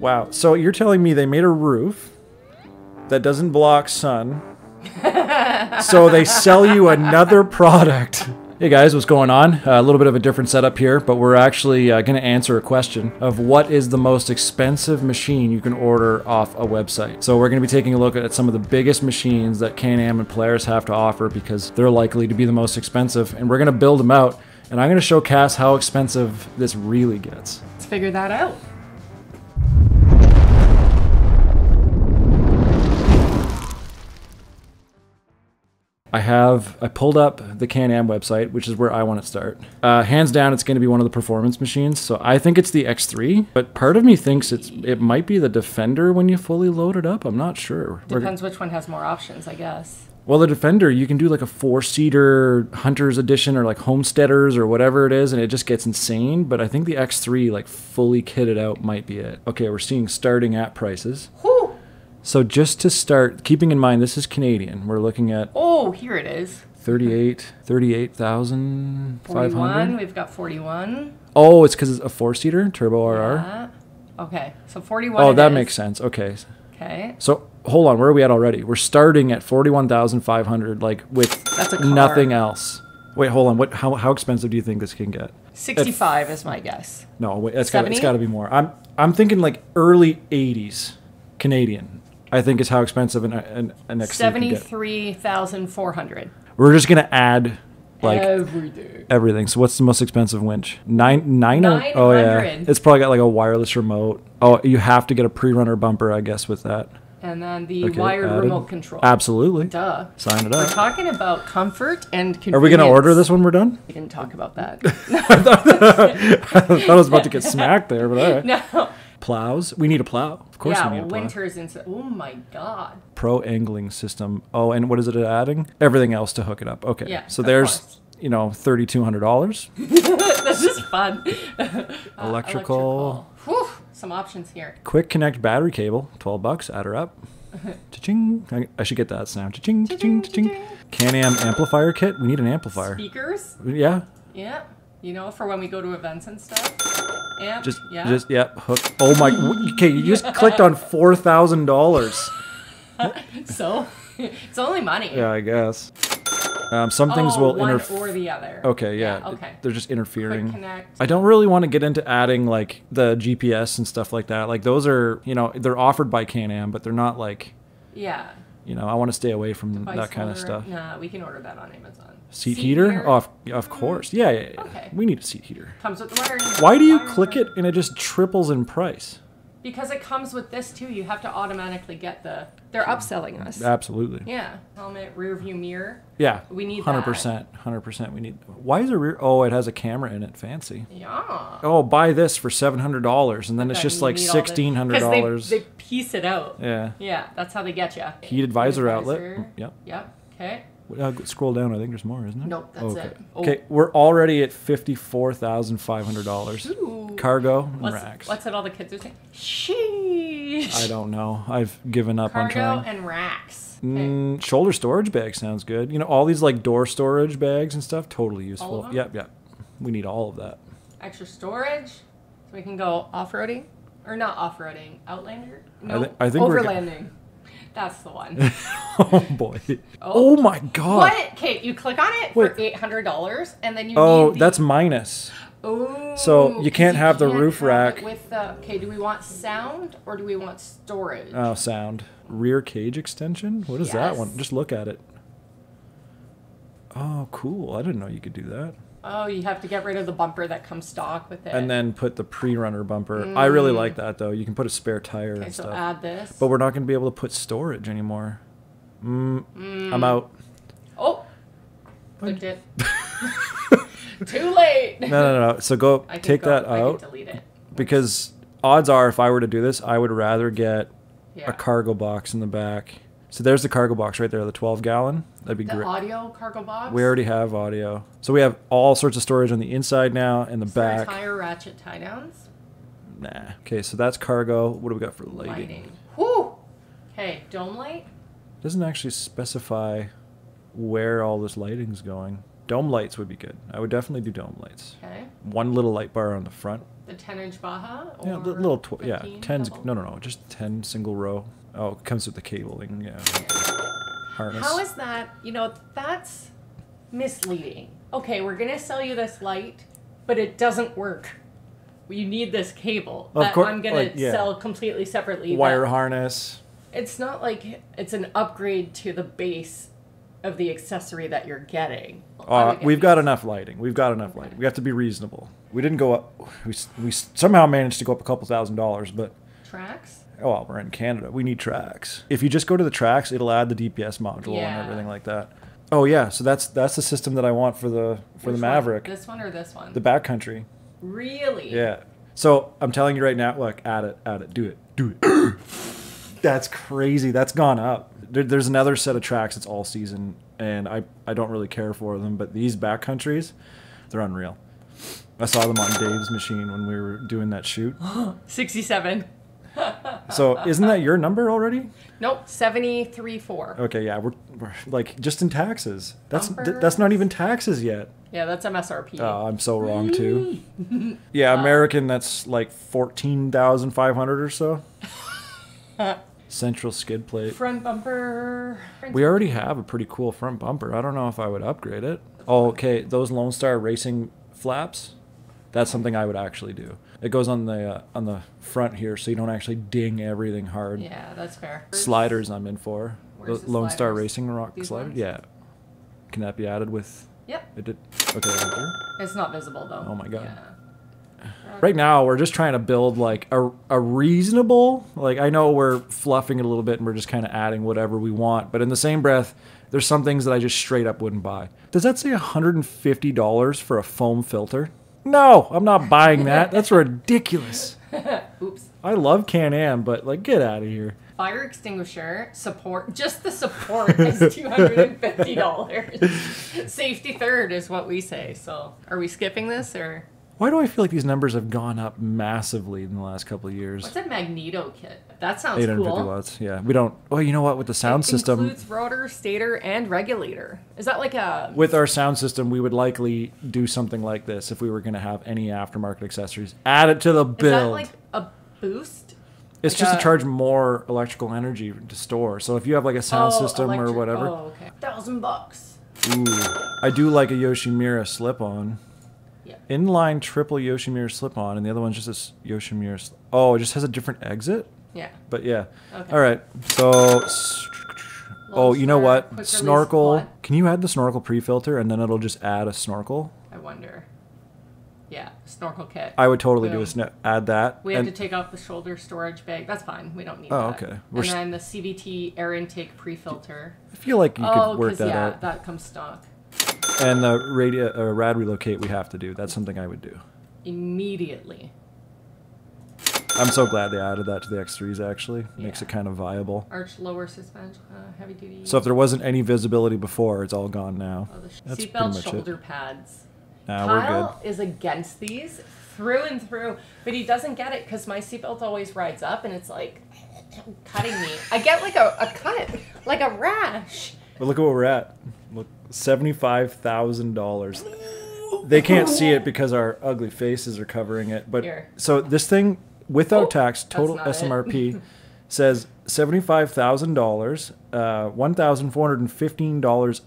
Wow. So you're telling me they made a roof that doesn't block sun. So they sell you another product. Hey guys, what's going on? A little bit of a different setup here, but we're actually going to answer a question of what is the most expensive machine you can order off a website. So we're going to be taking a look at some of the biggest machines that Can-Am and Polaris have to offer because they're likely to be the most expensive, and we're going to build them out, and I'm going to show Cass how expensive this really gets. Let's figure that out. I pulled up the Can-Am website, which is where I want to start. Hands down, it's going to be one of the performance machines. So I think it's the X3, but part of me thinks it might be the Defender when you fully load it up. I'm not sure. Depends which one has more options, I guess. Well, the Defender, you can do like a 4-seater Hunter's Edition or like Homesteaders or whatever it is, and it just gets insane. But I think the X3, like fully kitted out, might be it. Okay, we're seeing starting at prices. Whew. So just to start, keeping in mind, this is Canadian. We're looking at... Oh, here it is. 38,500. 41, we've got 41. Oh, it's because it's a 4-seater, Turbo RR. Yeah. Okay, so 41. Oh, that makes sense. Okay. Okay. So hold on, where are we at already? We're starting at 41,500, like with nothing else. Wait, hold on. What? How expensive do you think this can get? 65 is my guess. No, wait, it's got to be more. I'm thinking like early 80s Canadian. I think is how expensive an X3 $73,400. We're just gonna add like everything. So what's the most expensive winch? 900. Oh yeah, it's probably got like a wireless remote. Oh, you have to get a pre-runner bumper, I guess, with that. And then the wired remote control. Absolutely. Duh. Sign it up. We're talking about comfort and convenience. Are we going to order this when we're done? We didn't talk about that. I thought I was about to get smacked there, but all right. No. Plows. We need a plow. Of course we need a plow. Yeah, winter's inside. Oh my God. Pro angling system. Oh, and what is it adding? Everything else to hook it up. Okay. Yeah, so there's, you know, $3,200. This is fun. Electrical. Whew, some options here. Quick connect battery cable. $12. Add her up. Cha-ching. I should get that sound. Cha-ching, cha-ching, cha-ching. Can-Am amplifier kit. We need an amplifier. Speakers. Yeah. Yeah. You know, for when we go to events and stuff. Amp, yep, hook. Oh my, okay, you just clicked on $4,000. So, it's only money. Yeah, I guess. Some things will interfere. One or the other. Okay, yeah. Okay. They're just interfering. I don't really want to get into adding like the GPS and stuff like that. Like those are, you know, they're offered by Can-Am, but they're not like... Yeah. You know, I want to stay away from that kind of stuff. Nah, we can order that on Amazon. Seat heater? Of course. Yeah. Okay. We need a seat heater. Comes with the wiring. Why do you click it and it just triples in price? Because it comes with this too. You have to automatically get the... They're upselling us. Absolutely. Yeah. Helmet, rear view mirror. Yeah. We need 100%. 100%. We need... Why is a rear... Oh, it has a camera in it. Fancy. Yeah. Oh, buy this for $700 and then it's just like $1,600. They piece it out. Yeah. Yeah. That's how they get you. Heated visor outlet. Yep. Yep. Okay. Scroll down. I think there's more, isn't it? Nope, that's it. Oh. Okay, we're already at $54,500. Cargo and racks. What's it all the kids are saying? Sheesh. I don't know. I've given up on trying. Cargo and racks. Okay. Shoulder storage bag sounds good. You know, all these like door storage bags and stuff, totally useful. All of them? Yep. We need all of that. Extra storage so we can go off-roading. Or not off-roading. Outlander? No, I think overlanding. That's the one. Oh, boy. Oh, my God. What? Kate, you click on it for $800, and then you need that's minus. Oh. So you can't have the roof rack. Okay, do we want sound or do we want storage? Oh, sound. Rear cage extension? What is that one? Just look at it. Oh, cool. I didn't know you could do that. Oh, you have to get rid of the bumper that comes stock with it. And then put the pre-runner bumper. I really like that, though. You can put a spare tire and stuff. Okay, so add this. But we're not going to be able to put storage anymore. I'm out. Oh. Clicked it. Too late. No. So go take that out. I can delete it. Because odds are, if I were to do this, I would rather get a cargo box in the back. So there's the cargo box right there, the 12-gallon. That'd be great. The audio cargo box? We already have audio. So we have all sorts of storage on the inside now and the back. Tire ratchet tie-downs? Nah. Okay, so that's cargo. What do we got for lighting? Whew! Okay, dome light? Doesn't actually specify where all this lighting's going. Dome lights would be good. I would definitely do dome lights. Okay. One little light bar on the front. The 10-inch Baja? Or yeah, the little 12. Yeah, 10s. No, no, no. Just 10 single row. Oh, it comes with the cabling. Yeah. Harness. How is that? You know, that's misleading. Okay, we're going to sell you this light, but it doesn't work. You need this cable that I'm going to sell completely separately. Wire harness. It's not like it's an upgrade to the base of the accessory that you're getting. We've got enough lighting. We've got enough lighting. We have to be reasonable. We didn't go up. We somehow managed to go up a couple $1,000, but... Tracks? Oh, well, we're in Canada. We need tracks. If you just go to the tracks, it'll add the DPS module and everything like that. Oh, yeah. So that's the system that I want for the Which Maverick. One? This one or this one? The backcountry. Really? Yeah. So I'm telling you right now, look, add it, do it, do it. That's crazy. That's gone up. There's another set of tracks that's all season, and I don't really care for them, but these backcountries, they're unreal. I saw them on Dave's machine when we were doing that shoot. 67. So isn't that your number already? Nope, 73.4. Okay, yeah, we're like just in taxes. That's not even taxes yet. Yeah, that's MSRP. Oh, I'm so wrong too. Yeah, American, that's like 14,500 or so. Central skid plate. Front bumper. We already have a pretty cool front bumper. I don't know if I would upgrade it. Oh, okay, those Lone Star Racing flaps. That's something I would actually do. It goes on the front here, so you don't actually ding everything hard. Yeah, that's fair. Sliders, I'm in for. Where's the Lone Star Racing rock sliders. Yeah. Can that be added with? Yep. It did. Okay. Right here. It's not visible though. Oh my god. Yeah. Right now, we're just trying to build like a reasonable, like I know we're fluffing it a little bit and we're just kind of adding whatever we want, but in the same breath, there's some things that I just straight up wouldn't buy. Does that say $150 for a foam filter? No, I'm not buying that. That's ridiculous. Oops. I love Can-Am, but like, get out of here. Fire extinguisher support. Just the support is $250. Safety third is what we say. So, are we skipping this or? Why do I feel like these numbers have gone up massively in the last couple of years? What's a magneto kit? That sounds 850 cool. watts, yeah. We don't... Oh, you know what? With the sound system... It includes rotor, stator, and regulator. Is that like a... With our sound system, we would likely do something like this if we were going to have any aftermarket accessories. Add it to the build. Is that like a boost? It's like just to charge more electrical energy to store. So if you have like a sound system or whatever... Oh, okay. $1,000. Ooh. I do like a Yoshimura slip-on. Inline triple Yoshimura slip-on, and the other one's just a Yoshimura. Oh, it just has a different exit? Yeah. But yeah. Okay. All right. So, oh, you know what? Snorkel. Can you add the snorkel pre-filter, and then it'll just add a snorkel? I wonder. Yeah, snorkel kit. I would totally do a add that. We have to take off the shoulder storage bag. That's fine. We don't need that. Oh, okay. And then the CVT air intake pre-filter. I feel like you could work that out. Oh, that comes stock. And the rad relocate we have to do. That's something I would do. Immediately. I'm so glad they added that to the X3s, actually. Yeah. Makes it kind of viable. Arch lower suspension, heavy duty. So if there wasn't any visibility before, it's all gone now. Oh, seatbelt shoulder pads. Nah, Kyle is against these through and through, but he doesn't get it because my seatbelt always rides up and it's like cutting me. I get like a cut, like a rash. But look at what we're at. Look, $75,000. They can't see it because our ugly faces are covering it. But so this thing, without tax, total SMRP, says $75,000, $1,415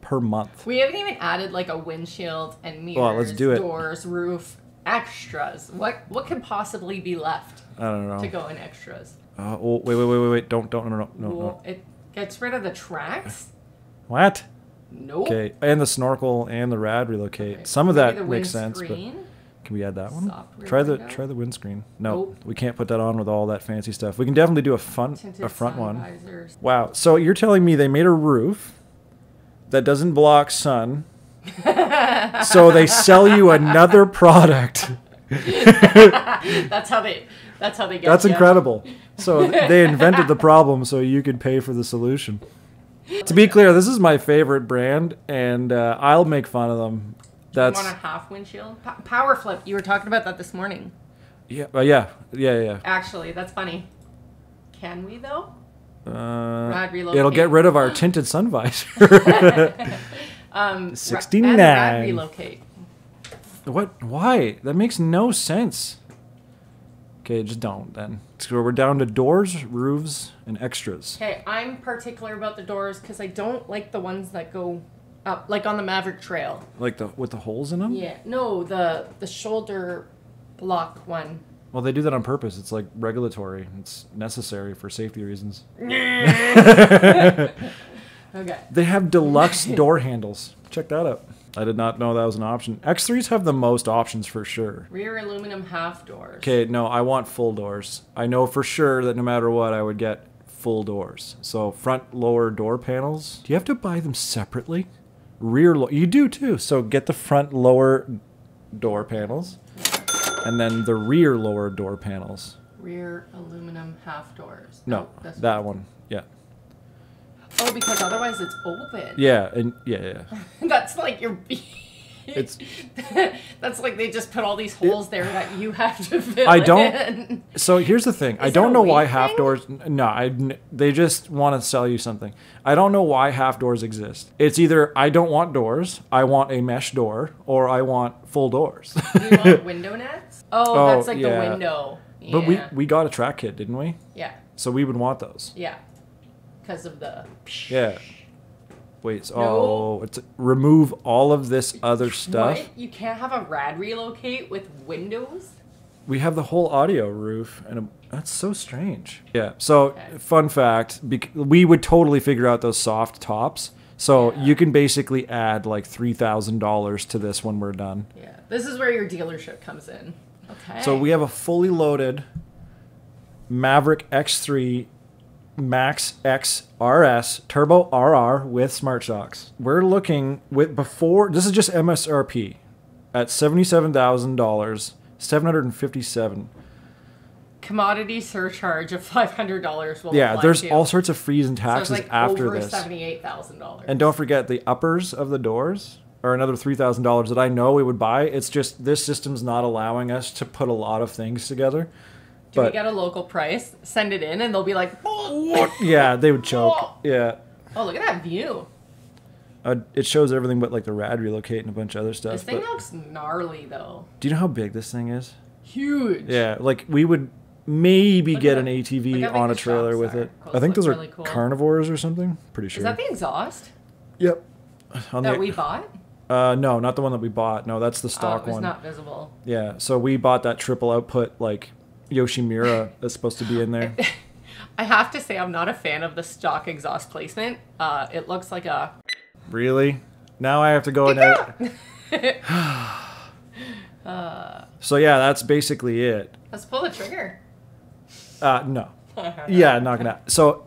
per month. We haven't even added like a windshield and mirrors, let's do it. Doors, roof, extras. What could possibly be left? I don't know. To go in extras. Oh wait! Don't. It gets rid of the tracks. What? Nope. Okay, and the snorkel and the rad relocate. Okay. Some of that makes sense, but can we add that one? Try the windscreen. No, we can't put that on with all that fancy stuff. We can definitely do a front one. Visors. Wow. So you're telling me they made a roof that doesn't block sun, so they sell you another product. That's how they get. That's incredible. So they invented the problem, so you could pay for the solution. To be clear, this is my favorite brand, and I'll make fun of them. That's... You want a half windshield? Power flip. You were talking about that this morning. Yeah, yeah. Actually, that's funny. Can we, though? It'll get rid of our tinted sun visor. 69. Rather relocate. What? Why? That makes no sense. Okay, just don't then. So we're down to doors, roofs, and extras. Okay, I'm particular about the doors because I don't like the ones that go up, like on the Maverick Trail. Like the with the holes in them? Yeah. No, the shoulder block one. Well, they do that on purpose. It's like regulatory. It's necessary for safety reasons. Okay. They have deluxe door handles. Check that out. I did not know that was an option. X3s have the most options for sure. Rear aluminum half doors. Okay, no, I want full doors. I know for sure that no matter what, I would get full doors. So front lower door panels. Do you have to buy them separately? Rear lower. You do too. So get the front lower door panels and then the rear lower door panels. Rear aluminum half doors. No, oh, that one. Yeah. Oh, because otherwise it's open. Yeah, and yeah. That's like your. It's. That's like they just put all these holes there that you have to fill. I don't. In. So here's the thing. I don't know why half doors. No, they just want to sell you something. I don't know why half doors exist. It's either I don't want doors, I want a mesh door, or I want full doors. You want window nets? Oh, that's like the window. Yeah. But we got a track kit, didn't we? Yeah. So we would want those. Yeah. Because of the... Yeah. Wait, so, no. Oh, it's remove all of this other stuff. What? You can't have a rad relocate with windows? We have the whole audio roof, and that's so strange. Yeah, so okay. Fun fact, we would totally figure out those soft tops. So yeah. You can basically add like $3,000 to this when we're done. Yeah, this is where your dealership comes in. Okay. So we have a fully loaded Maverick X3 Max XRS Turbo RR with Smart-Shox. We're looking with before this is just MSRP at $77,000, $757. Commodity surcharge of $500 will. Yeah, there's all sorts of fees and taxes so it's like after over this. $78,000. And don't forget the uppers of the doors are another $3,000 that I know we would buy. It's just this system's not allowing us to put a lot of things together. But we get a local price, send it in, and they'll be like, oh. Yeah, they would choke. Oh. Yeah. Oh, look at that view. It shows everything but like the rad relocate and a bunch of other stuff. This thing looks gnarly, though. Do you know how big this thing is? Huge. Yeah, like we would maybe get an ATV on a trailer with it. I think those are carnivores or something. Pretty sure. Is that the exhaust? Yep. That we bought? No, not the one that we bought. No, that's the stock one. It's not visible. Yeah, so we bought that triple output, like... Yoshimura is supposed to be in there. I have to say I'm not a fan of the stock exhaust placement. It looks like a... Really? Now I have to go and edit. So yeah, that's basically it. Let's pull the trigger. No. Yeah, not gonna... So,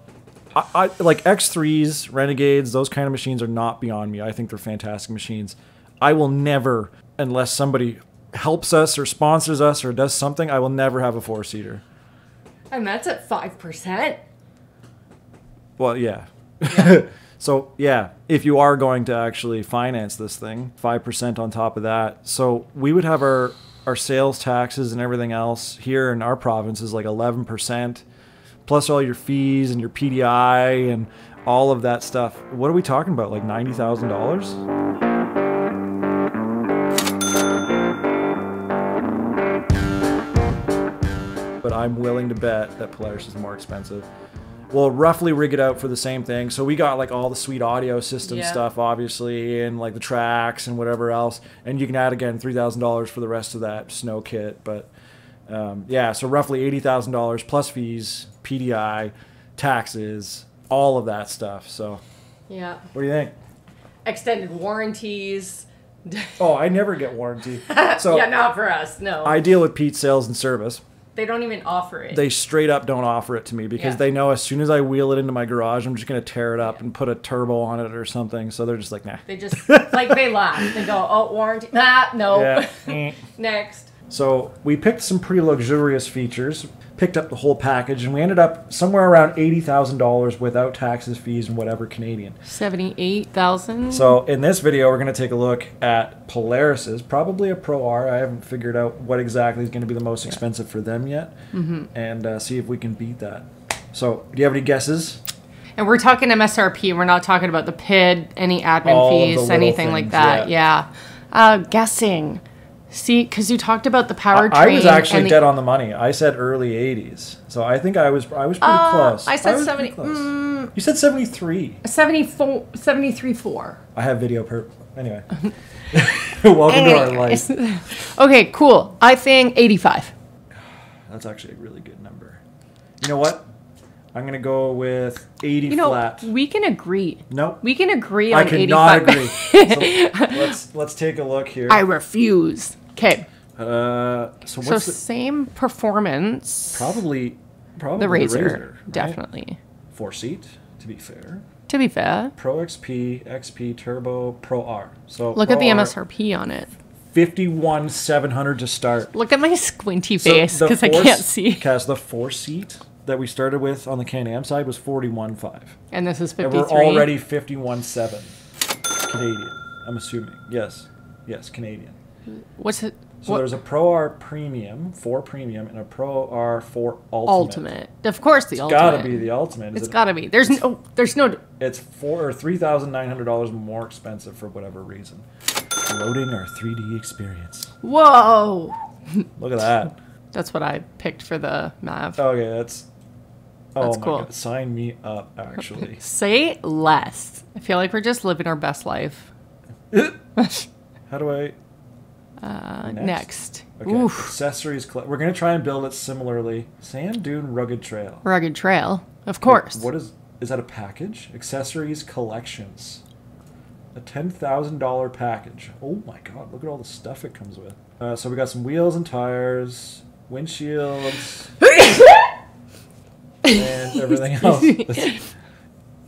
I like X3s, Renegades, those kind of machines are not beyond me. I think they're fantastic machines. I will never, unless somebody... helps us or sponsors us or does something, I will never have a four-seater. And that's at 5%. Well, yeah. So, yeah, if you are going to actually finance this thing, 5% on top of that. So we would have our sales taxes and everything else here in our province is like 11%, plus all your fees and your PDI and all of that stuff. What are we talking about, like $90,000? But I'm willing to bet that Polaris is more expensive. We'll roughly rig it out for the same thing. So we got like all the sweet audio system stuff, obviously, and like the tracks and whatever else. And you can add again $3,000 for the rest of that snow kit. But yeah, so roughly $80,000 plus fees, PDI, taxes, all of that stuff. So yeah, what do you think? Extended warranties. Oh, I never get warranty. So yeah, not for us. No. I deal with Pete's Sales and Service. They don't even offer it. They straight up don't offer it to me because they know as soon as I wheel it into my garage, I'm just going to tear it up and put a turbo on it or something. So they're just like, nah. They just, like, they laugh. They go, oh, warranty. Nah, no. Yeah. Next. So we picked some pretty luxurious features, picked up the whole package, and we ended up somewhere around $80,000 without taxes, fees, and whatever Canadian. $78,000. So in this video, we're going to take a look at Polaris's, probably a Pro-R. I haven't figured out what exactly is going to be the most expensive for them yet, and see if we can beat that. So do you have any guesses? And we're talking MSRP. We're not talking about the PID, any admin fees, anything like that. Yeah. Guessing. See, because you talked about the powertrain. I was actually dead on the money. I said early 80s. So I think I was pretty close. I said 70. You said 73. 74, 73.4. I have video per... Anyway. Welcome to our life. Okay, cool. I think 85. That's actually a really good number. You know what? I'm going to go with 80 flat. We can agree. Nope. We can agree on 85. I cannot agree. So let's take a look here. I refuse. Okay. So same performance. Probably the RZR. Right? Definitely. 4-seat, to be fair. To be fair. Pro XP, XP Turbo, Pro-R. So look at the MSRP on it. 51,700 to start. Look at my squinty face because I can't see. Cass, the 4-seat that we started with on the Can-Am side was 41.5. And this is 53. And we're already 51.7. Canadian, I'm assuming. Yes. Yes, Canadian. What's it? So there's a Pro-R Premium, 4 Premium, and a Pro-R 4 Ultimate. Of course the Ultimate. It's got to be the Ultimate. It's got to be. There's no... It's $3,900 more expensive for whatever reason. Loading our 3D experience. Whoa! Look at that. That's what I picked for the nav. Okay, that's... That's cool. God. Sign me up, actually. Say less. I feel like we're just living our best life. How do I... Next. Okay. Oof. Accessories. We're going to try and build it similarly. Sand Dune Rugged Trail. Rugged Trail. Of course. What is that a package? Accessories collections. A $10,000 package. Oh my god, look at all the stuff it comes with. So we got some wheels and tires, windshields, and everything else.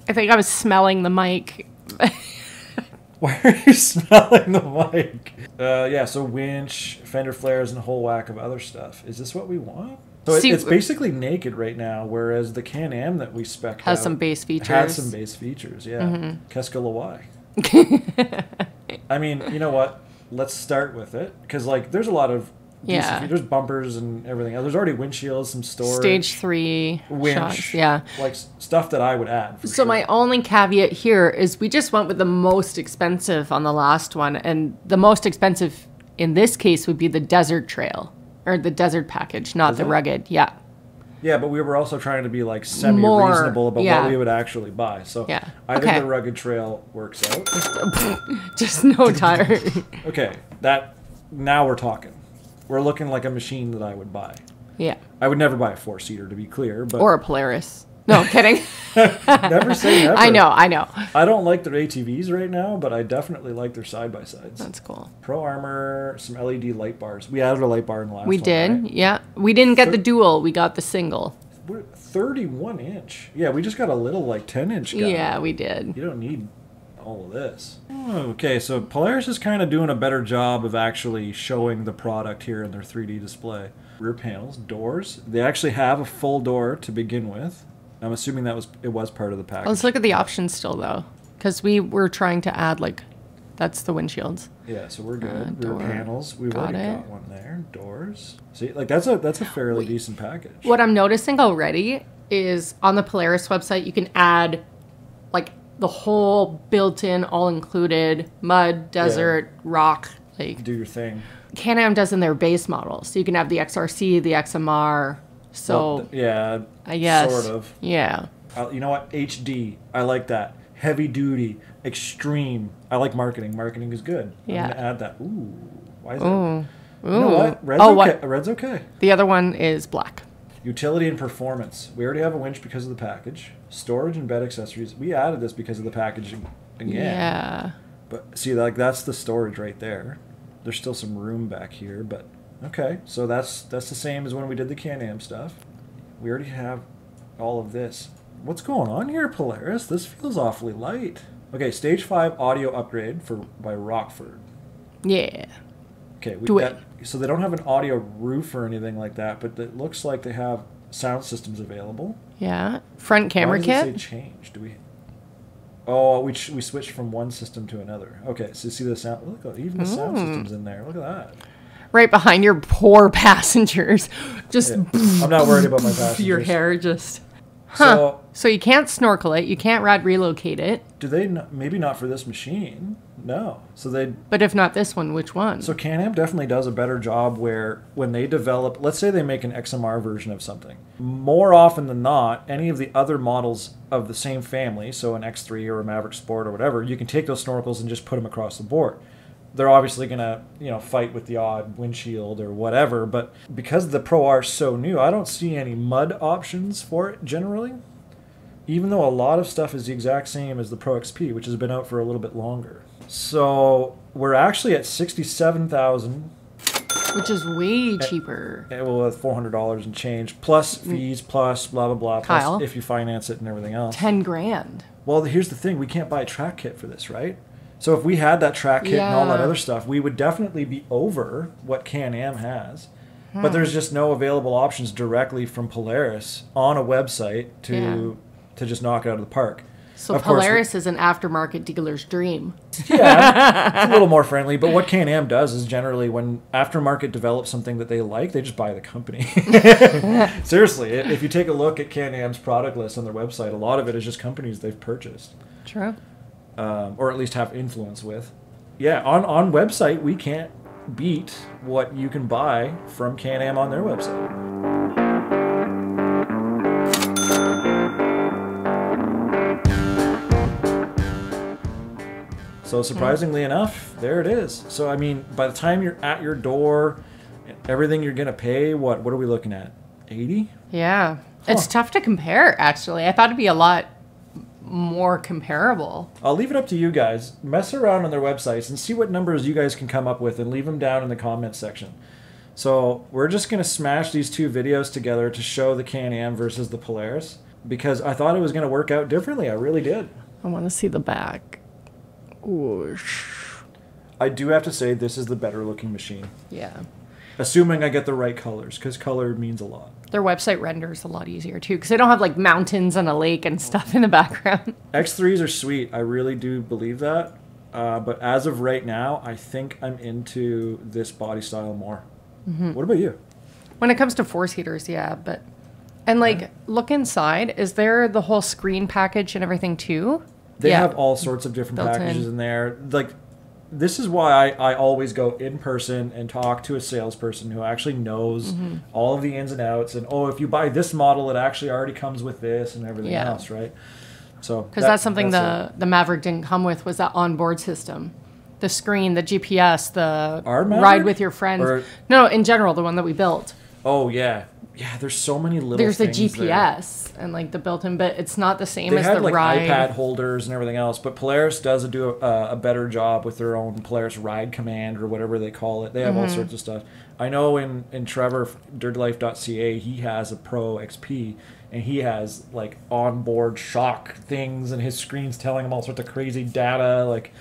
I think I was smelling the mic. Why are you smelling the mic? Yeah, so winch, fender flares, and a whole whack of other stuff. Is this what we want? So it's basically naked right now, whereas the Can-Am that we spec'd has some base features. Has some base features, yeah. Qu'est-ce que le why? I mean, you know what? Let's start with it. Because, like, there's a lot of... Yeah. There's bumpers and everything else. There's already windshields, some storage. Stage 3 winch, shocks, yeah. Like, stuff that I would add. So my only caveat here is we just went with the most expensive on the last one. And the most expensive in this case would be the desert trail. Or the desert package, not the rugged. Yeah. Yeah, but we were also trying to be, like, semi-reasonable about what we would actually buy. So I think the rugged trail works out. Just no tire. Okay. Now we're talking. We're looking like a machine that I would buy. Yeah. I would never buy a 4-seater, to be clear. But or a Polaris. No, I'm kidding. Never say never. I know. I don't like their ATVs right now, but I definitely like their side-by-sides. That's cool. Pro Armor, some LED light bars. We added a light bar in the last one. We did, right? Yeah. We didn't get the dual. We got the single. 31-inch. Yeah, we just got a little, like, 10-inch guy. Yeah, we did. You don't need... all of this. Okay, so Polaris is kind of doing a better job of actually showing the product here in their 3D display. Rear panels, doors. They actually have a full door to begin with. I'm assuming it was part of the package. Let's look at the options still, though, because we were trying to add, like, that's the windshields. Yeah, so we're good. Rear panels. We've already got one there. Doors. See, like, that's a fairly decent package. What I'm noticing already is on the Polaris website, you can add, like, the whole built-in, all-included mud, desert, rock, like do your thing. Can-Am does in their base model, so you can have the XRC, the XMR. So I guess sort of. Yeah. You know what? HD. I like that. Heavy duty, extreme. I like marketing. Marketing is good. Yeah. I'm gonna add that. Ooh, why is that? Ooh. You know what? Red's okay. The other one is black. Utility and performance. We already have a winch because of the package. Storage and bed accessories. We added this because of the packaging again. Yeah. But see, like, that's the storage right there. There's still some room back here, but okay. So that's the same as when we did the Can-Am stuff. We already have all of this. What's going on here, Polaris? This feels awfully light. Okay, stage 5 audio upgrade by Rockford. Yeah. Okay, so they don't have an audio roof or anything like that, but it looks like they have sound systems available. Yeah, front camera kit. Why does it say change? Do we? Oh, we switched from one system to another. Okay, so you see the sound. Look, even the sound system's in there. Look at that. Right behind your poor passengers. Just. Yeah. I'm not worried about my passengers. Your hair just. Huh. So So you can't snorkel it. You can't rod relocate it. Do they? Not, maybe not for this machine. No. So they. But if not this one, which one? So Can-Am definitely does a better job where when they develop, let's say they make an XMR version of something. More often than not, any of the other models of the same family, so an X3 or a Maverick Sport or whatever, you can take those snorkels and just put them across the board. They're obviously going to, you know, fight with the odd windshield or whatever. But because the Pro-R is so new, I don't see any mud options for it generally. Even though a lot of stuff is the exact same as the Pro XP, which has been out for a little bit longer. So we're actually at $67,000. Which is way cheaper. Well, with $400 and change, plus fees, plus blah, blah, blah, Kyle, plus if you finance it and everything else. 10 grand. Well, here's the thing. We can't buy a track kit for this, right? So if we had that track kit and all that other stuff, we would definitely be over what Can-Am has. Hmm. But there's just no available options directly from Polaris on a website to just knock it out of the park. So of Polaris is an aftermarket dealer's dream. Yeah, it's a little more friendly. But what Can-Am does is generally when aftermarket develops something that they like, they just buy the company. Seriously, if you take a look at Can-Am's product list on their website, a lot of it is just companies they've purchased. True. Or at least have influence with. Yeah, on website, we can't beat what you can buy from Can-Am on their website. So surprisingly enough, there it is. So, I mean, by the time you're at your door, everything you're going to pay, what are we looking at? 80? Yeah. Huh. It's tough to compare, actually. I thought it'd be a lot more comparable. I'll leave it up to you guys. Mess around on their websites and see what numbers you guys can come up with and leave them down in the comments section. So we're just going to smash these two videos together to show the Can-Am versus the Polaris because I thought it was going to work out differently. I really did. I want to see the back. I do have to say this is the better looking machine. Yeah. Assuming I get the right colors, because color means a lot. Their website renders a lot easier too, because they don't have like mountains and a lake and stuff in the background. X3s are sweet. I really do believe that. But as of right now, I think I'm into this body style more. Mm-hmm. What about you? When it comes to force heaters, yeah, but... And like, look inside. Is there the whole screen package and everything too? They have all sorts of different packages in there. Like, this is why I always go in person and talk to a salesperson who actually knows all of the ins and outs. And, oh, if you buy this model, it actually already comes with this and everything else, right? So because that's something the Maverick didn't come with was that onboard system. The screen, the GPS, the ride with your friends. Or, no, in general, the one that we built. Oh, yeah. Yeah, there's so many little things. There's the GPS and like the built-in, but it's not the same as the ride. They had like iPad holders and everything else, but Polaris does do a better job with their own Polaris Ride Command or whatever they call it. They have all sorts of stuff. I know in Trevor, DirtyLife.ca, he has a Pro XP, and he has like onboard shock things, and his screen's telling him all sorts of crazy data, like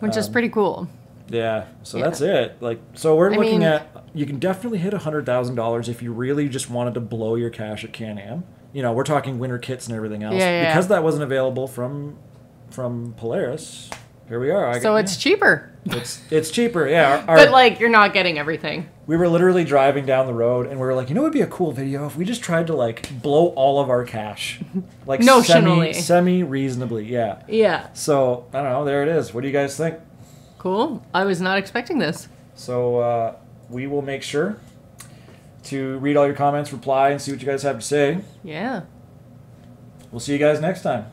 which is pretty cool. Yeah, so that's it. Like, so we're looking at, you can definitely hit $100,000 if you really just wanted to blow your cash at Can-Am. You know, we're talking winter kits and everything else. Because that wasn't available from Polaris, here we are. So it's cheaper. It's cheaper, yeah. But like, you're not getting everything. We were literally driving down the road, and we were like, you know what would be a cool video if we just tried to like blow all of our cash, like notionally, semi reasonably, yeah. Yeah. So I don't know. There it is. What do you guys think? Cool. I was not expecting this. So we will make sure to read all your comments, reply, and see what you guys have to say. Yeah. We'll see you guys next time.